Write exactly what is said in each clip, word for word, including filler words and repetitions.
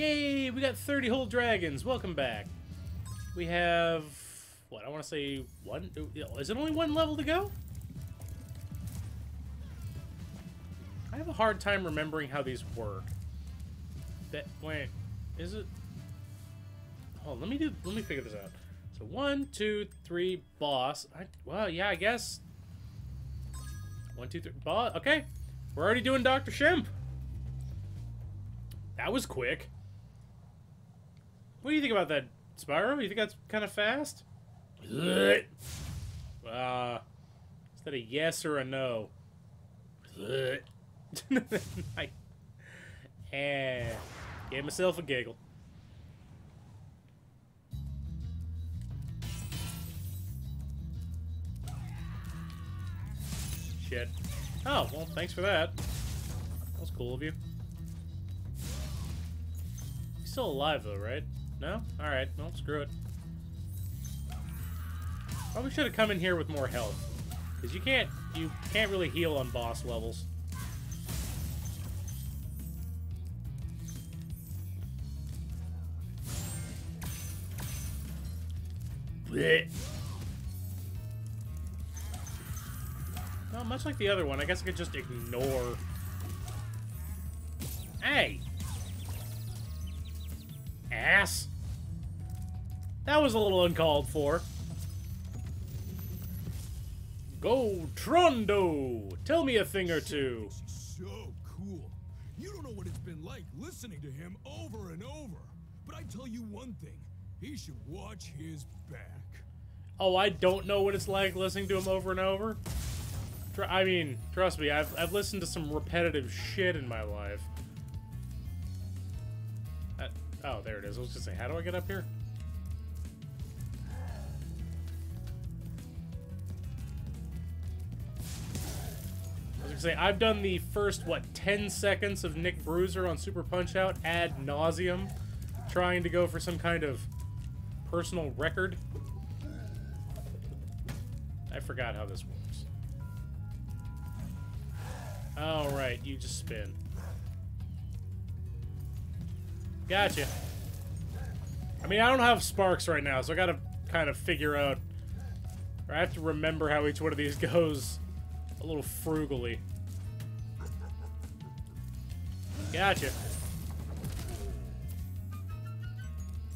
Yay! We got thirty whole dragons. Welcome back. We have what I want to say one. Is it only one level to go? I have a hard time remembering how these work. That wait, is it? Oh, let me do. Let me figure this out. So one, two, three, boss. I, well, yeah, I guess. One, two, three, boss. Okay, we're already doing Doctor Shemp. That was quick. What do you think about that, Spyro? You think that's kind of fast? Ugh. Uh, is that a yes or a no? I, and gave myself a giggle. Shit. Oh, well, thanks for that. That was cool of you. He's still alive, though, right? No? Alright, well, screw it. Probably should have come in here with more health. Because you can't, you can't really heal on boss levels. Blech. Well, much like the other one, I guess I could just ignore. Hey! Ass! That was a little uncalled for. Go, Trondo! Tell me a thing or two. So cool. You don't know what it's been like listening to him over and over. But I tell you one thing. He should watch his back. Oh, I don't know what it's like listening to him over and over? Tr I mean, trust me, I've, I've listened to some repetitive shit in my life. Oh, there it is. I was just saying, how do I get up here? I was gonna say, I've done the first, what, ten seconds of Nick Bruiser on Super Punch-Out ad nauseum, trying to go for some kind of personal record. I forgot how this works. All right, you just spin. Gotcha. I mean, I don't have sparks right now, so I gotta kind of figure out... Or I have to remember how each one of these goes a little frugally. Gotcha.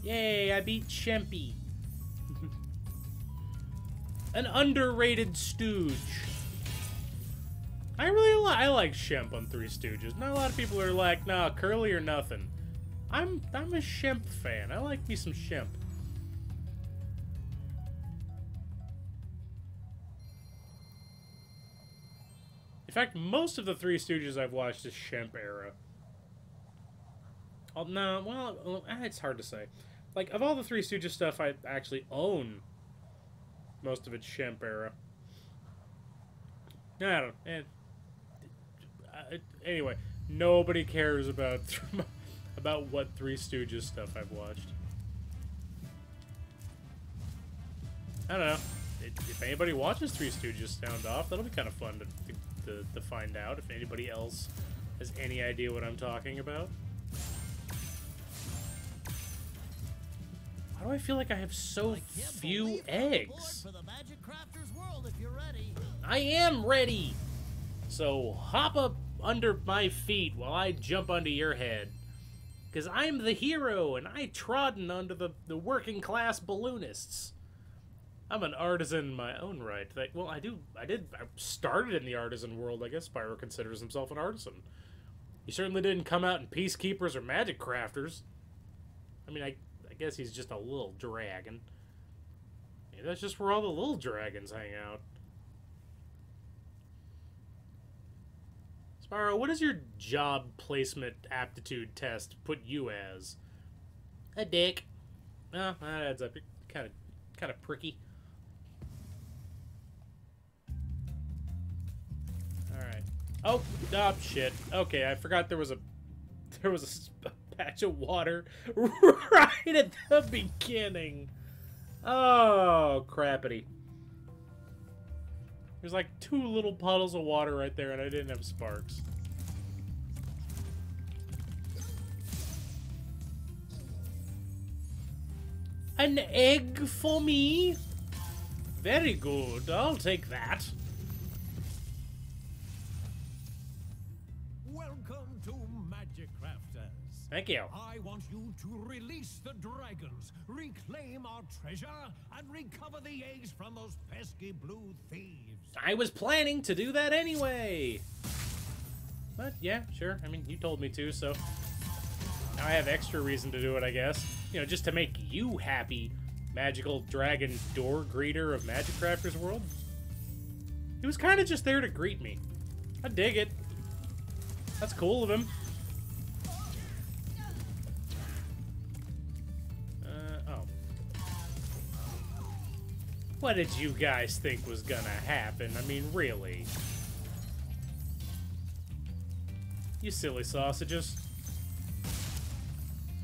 Yay, I beat Shempy. An underrated stooge. I really li I like Shemp on Three Stooges. Not a lot of people are like, nah, Curly or nothing. I'm I'm a Shemp fan. I like me some Shemp. In fact, most of the Three Stooges I've watched is Shemp era. Oh no, well, it's hard to say. Like of all the Three Stooges stuff I actually own, most of it's Shemp era. I don't. It, it, anyway, nobody cares about. About what Three Stooges stuff I've watched. I don't know. If anybody watches Three Stooges Sound Off, that'll be kind of fun to, to, to find out if anybody else has any idea what I'm talking about. Why do I feel like I have so few eggs? I am ready! So hop up under my feet while I jump onto your head. Because I'm the hero, and I trodden under the, the working-class balloonists. I'm an artisan in my own right. That, well, I do, I did, I started in the artisan world. I guess Spyro considers himself an artisan. He certainly didn't come out in Peacekeepers or Magic Crafters. I mean, I, I guess he's just a little dragon. Yeah, that's just where all the little dragons hang out. Spyro, what does your job placement aptitude test put you as? A dick. Oh, that adds up. You're kind of, kind of pricky. All right. Oh, oh, shit. Okay, I forgot there was a, there was a, a patch of water right at the beginning. Oh, crappity. There's like two little puddles of water right there, and I didn't have sparks. An egg for me? Very good, I'll take that. Welcome to Magic Crafters. Thank you. I want you to release the dragons, reclaim our treasure, and recover the eggs from those pesky blue thieves. I was planning to do that anyway. But yeah, sure. I mean, you told me to, so now I have extra reason to do it, I guess. You know, just to make you happy, magical dragon door greeter of Magic Crafters World. He was kind of just there to greet me. I dig it. That's cool of him. Uh, oh. What did you guys think was gonna happen? I mean, really? You silly sausages.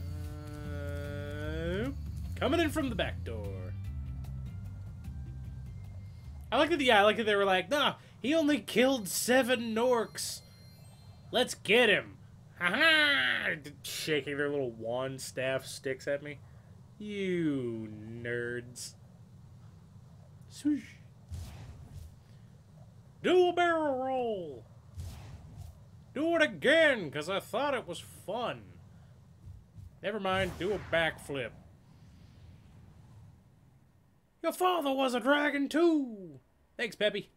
Uh, coming in from the back door. I like that the yeah, I like that they were like, nah, he only killed seven norks. Let's get him. Ha-ha! Shaking their little wand staff sticks at me. You nerds. Swoosh. Do a barrel roll. Do it again, because I thought it was fun. Never mind, do a backflip. Your father was a dragon, too. Thanks, Peppy.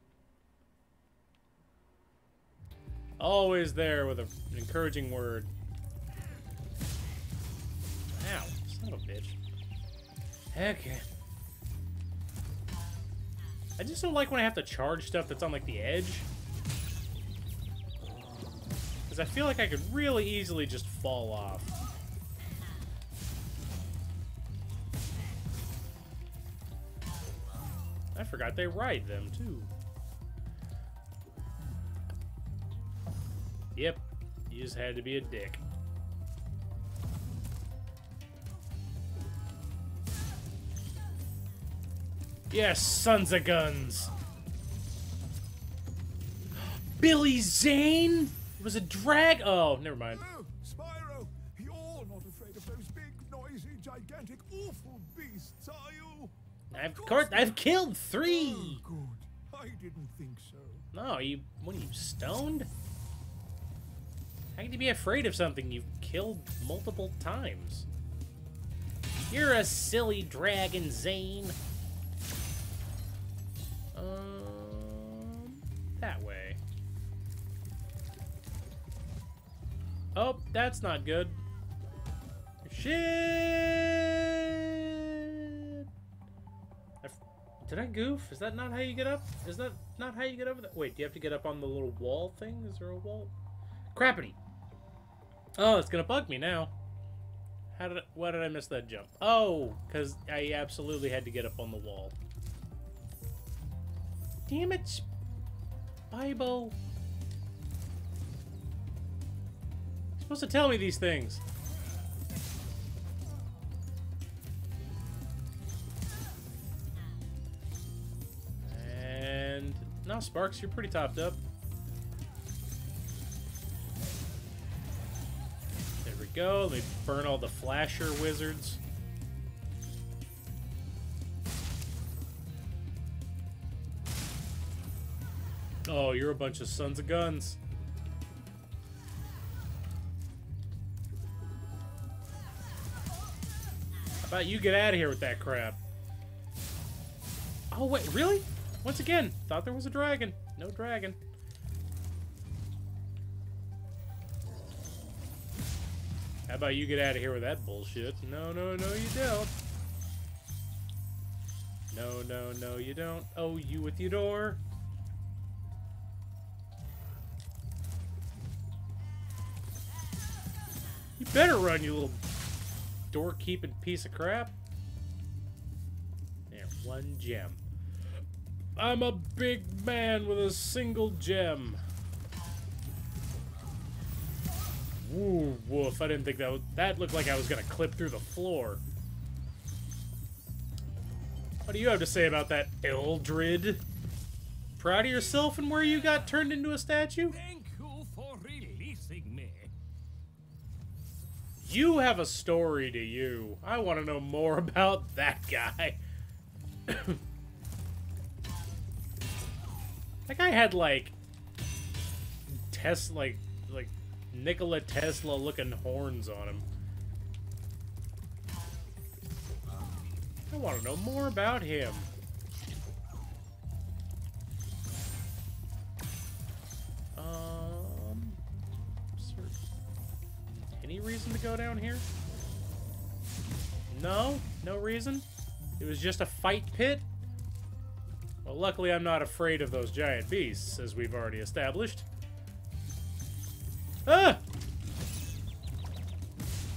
Always there with a, an encouraging word. Ow, son of a bitch. Heck yeah. I just don't like when I have to charge stuff that's on, like, the edge. Because I feel like I could really easily just fall off. I forgot they ride them, too. Yep, you just had to be a dick. Yes, sons of guns! Billy Zane?! It was a drag. Oh, never mind. Hello, Spyro. You're not afraid of those big, noisy, gigantic, awful beasts, are you? I've caught. I've killed three. Oh, good. I didn't think so. No, you. What are you, stoned? How can you be afraid of something you've killed multiple times? You're a silly dragon, Zane. Um, that way. Oh, that's not good. Shit! I, did I goof? Is that not how you get up? Is that not how you get over that? Wait, do you have to get up on the little wall thing? Is there a wall? Crappity! Oh, it's gonna bug me now. How did? I, why did I miss that jump? Oh, because I absolutely had to get up on the wall. Damn it, Bible. Supposed to tell me these things. And now, Sparks, you're pretty topped up. There we go. They burn all the flasher wizards. Oh, you're a bunch of sons of guns. You get out of here with that crap. Oh, wait, really? Once again, thought there was a dragon. No dragon. How about you get out of here with that bullshit? No, no, no, you don't. No, no, no, you don't. Oh, you with your door. You better run, you little... doorkeeping piece of crap. And one gem. I'm a big man with a single gem. Woo, woof. I didn't think that was, that looked like I was gonna clip through the floor. What do you have to say about that, Eldrid? Proud of yourself and where you got turned into a statue? Thank you for releasing me. You have a story to you. I want to know more about that guy. That guy had like Tesla, like like Nikola Tesla looking horns on him. I want to know more about him. Um, any reason to go down here? No, no reason. It was just a fight pit. Well, luckily I'm not afraid of those giant beasts, as we've already established. Ah!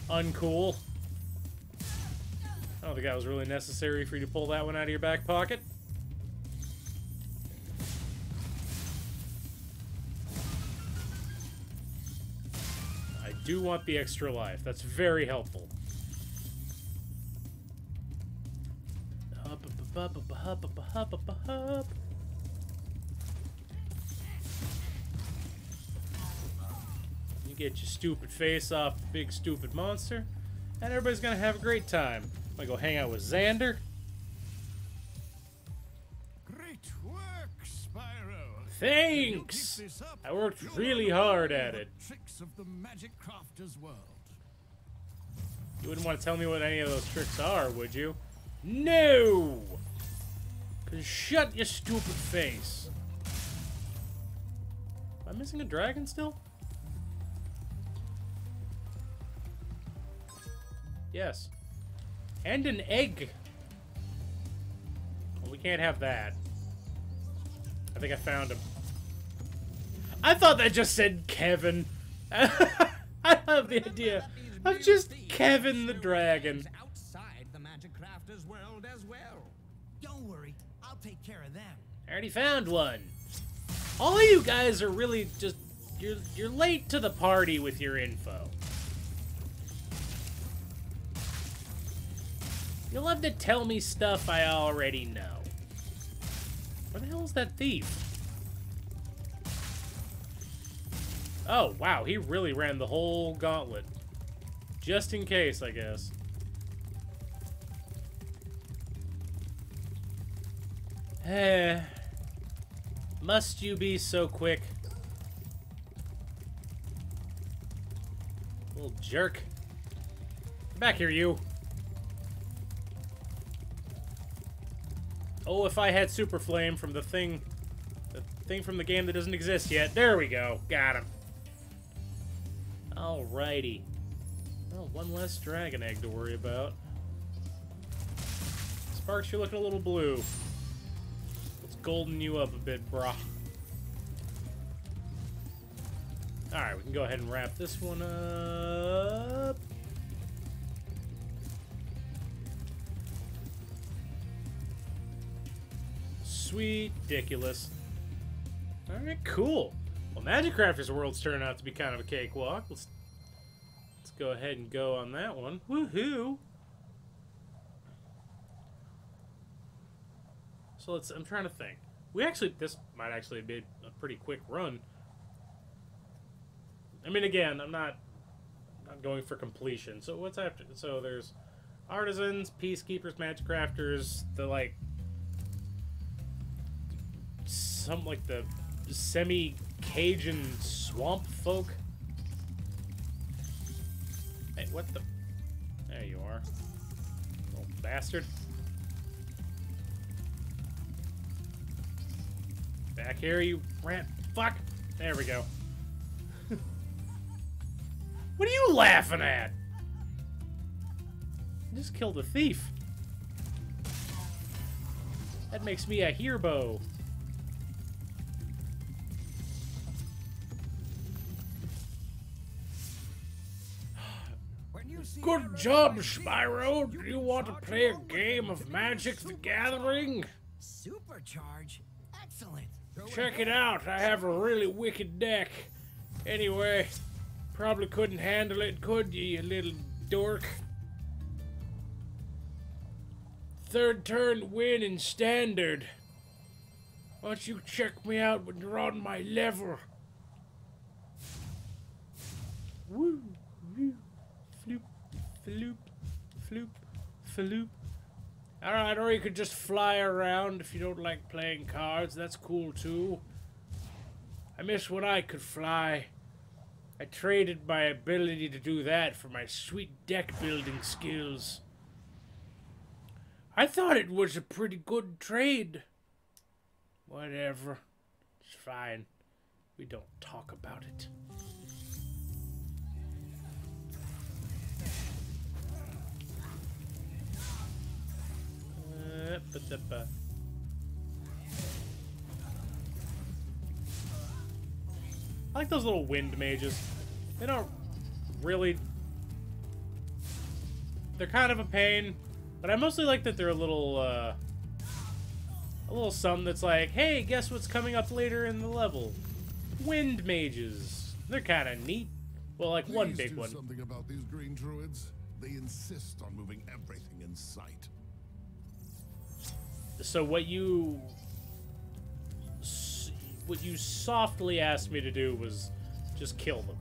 Uncool. I don't think that was really necessary for you to pull that one out of your back pocket. I do want the extra life. That's very helpful. Hup-a-ba-hup-a-ba-hup-a-ba-hup. You get your stupid face off, big stupid monster, and everybody's gonna have a great time. I'm gonna go hang out with Xander. Great work, Spyro. Thanks. Up, I worked really hard at it. Tricks of the Magic Crafters world. You wouldn't want to tell me what any of those tricks are, would you? No! Cause shut your stupid face. Am I missing a dragon still? Yes. And an egg. Well, we can't have that. I think I found him. I thought that just said Kevin. I love the idea of just Kevin the dragon. World as well. Don't worry, I'll take care of them. I already found one. All of you guys are really just you're you're late to the party with your info. You love to tell me stuff I already know. Where the hell is that thief? Oh wow, he really ran the whole gauntlet. Just in case, I guess. Eh, must you be so quick? Little jerk. Come back here, you. Oh, if I had Super Flame from the thing, the thing from the game that doesn't exist yet. There we go. Got him. Alrighty. Well, one less dragon egg to worry about. Sparks, you're looking a little blue. Golden you up a bit, brah. Alright, we can go ahead and wrap this one up. Sweet, ridiculous. Alright, cool. Well, Magic Crafters World's turned out to be kind of a cakewalk. Let's, let's go ahead and go on that one. Woohoo! So let's, I'm trying to think. We actually, this might actually be a pretty quick run. I mean, again, I'm not, not going for completion. So what's after? So there's artisans, peacekeepers, magic crafters, the like, some like the semi-Cajun swamp folk. Hey, what the? There you are, little bastard. Back here, you rat fuck. There we go. What are you laughing at? I just killed a thief. That makes me a hero. Good job, Spyro. Do you want to play a game of Magic the Gathering? Supercharge? Excellent. Check it out, I have a really wicked deck. Anyway, probably couldn't handle it, could you, you little dork? Third turn win in standard. Why don't you check me out when you're on my level? Woo, woo, floop. Floop, floop, floop. Alright, or you could just fly around if you don't like playing cards. That's cool too. I miss when I could fly. I traded my ability to do that for my sweet deck building skills. I thought it was a pretty good trade. Whatever. It's fine. We don't talk about it. Uh, ba-da-ba. I like those little wind mages. They don't really... They're kind of a pain, but I mostly like that they're a little, uh... a little something that's like, hey, guess what's coming up later in the level? Wind mages. They're kind of neat. Well, like one big one. Please do something about these green druids. They insist on moving everything in sight. So what you... What you softly asked me to do was just kill them.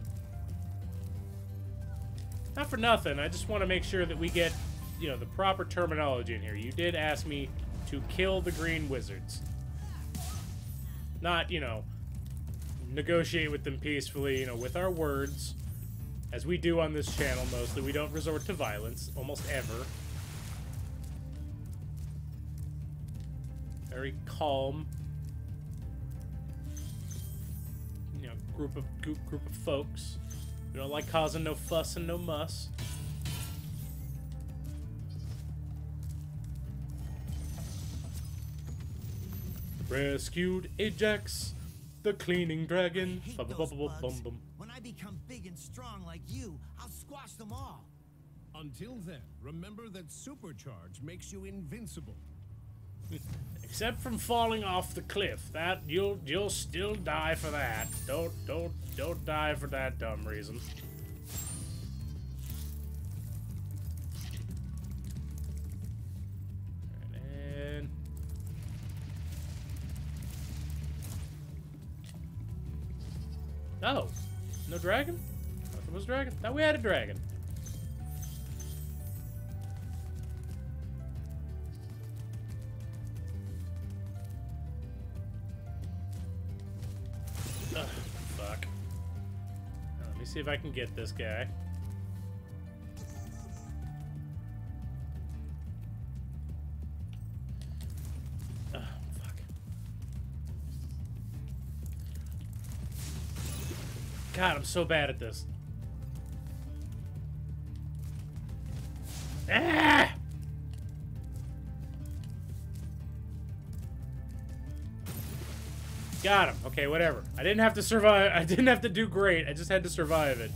Not for nothing. I just want to make sure that we get, you know, the proper terminology in here. You did ask me to kill the green wizards. Not, you know, negotiate with them peacefully, you know, with our words. As we do on this channel mostly. We don't resort to violence. Almost ever. Very calm. Group of group, group of folks. We don't like causing no fuss and no muss. Rescued Ajax, the cleaning dragon. I hate those bugs. When I become big and strong like you, I'll squash them all. Until then, remember that supercharge makes you invincible. Except from falling off the cliff. That you'll you'll still die for that. Don't don't don't die for that dumb reason. And oh, no dragon? Nothing was dragon. Thought we had a dragon. See if I can get this guy. Oh, fuck. God, I'm so bad at this. Ah! Got him. Okay, whatever. I didn't have to survive. I didn't have to do great. I just had to survive it.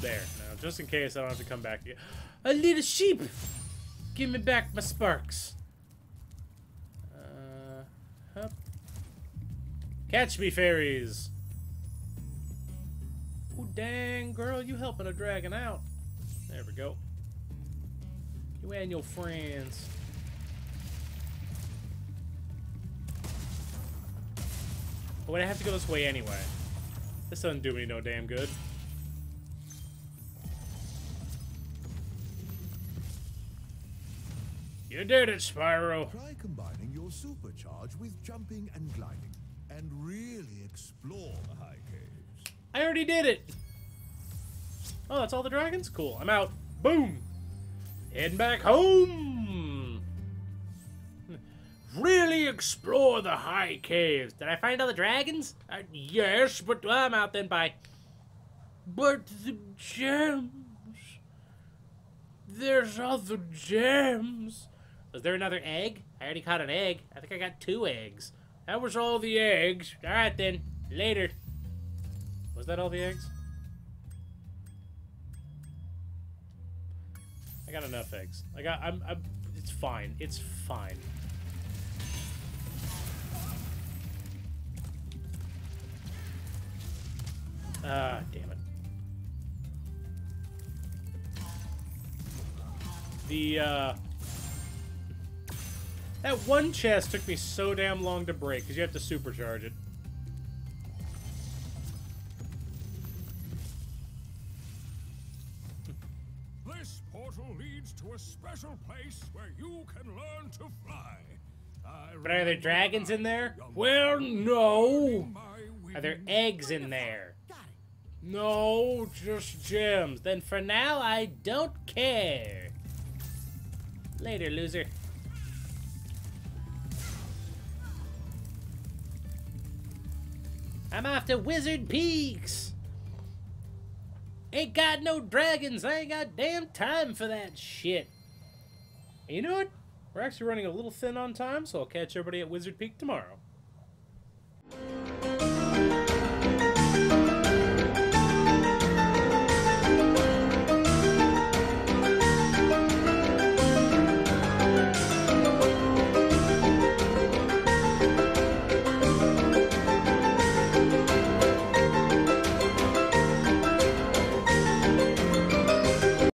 There. Now, just in case I don't have to come back again. A little sheep! Give me back my sparks. Uh, hup. Catch me, fairies. Oh, dang, girl. You helping a dragon out. There we go. You and your friends. But would I have to go this way anyway? This doesn't do me no damn good. You did it, Spyro. Try combining your supercharge with jumping and gliding, and really explore the high caves. I already did it. Oh, that's all the dragons? Cool. I'm out. Boom. Head back home! Really explore the high caves. Did I find all the dragons? Uh, yes, but well, I'm out then, bye. But the gems... There's other gems. Was there another egg? I already caught an egg. I think I got two eggs. That was all the eggs. Alright then, later. Was that all the eggs? I got enough eggs. I got. I'm. I'm. It's fine. It's fine. Ah, damn it. The uh, that one chest took me so damn long to break because you have to supercharge it. special place where you can learn to fly. But are there dragons in there? Well, no. Are there eggs in there? No, just gems. Then for now, I don't care. Later, loser. I'm off to Wizard Peaks. Ain't got no dragons. I ain't got damn time for that shit. You know what? We're actually running a little thin on time, so I'll catch everybody at Wizard Peak tomorrow.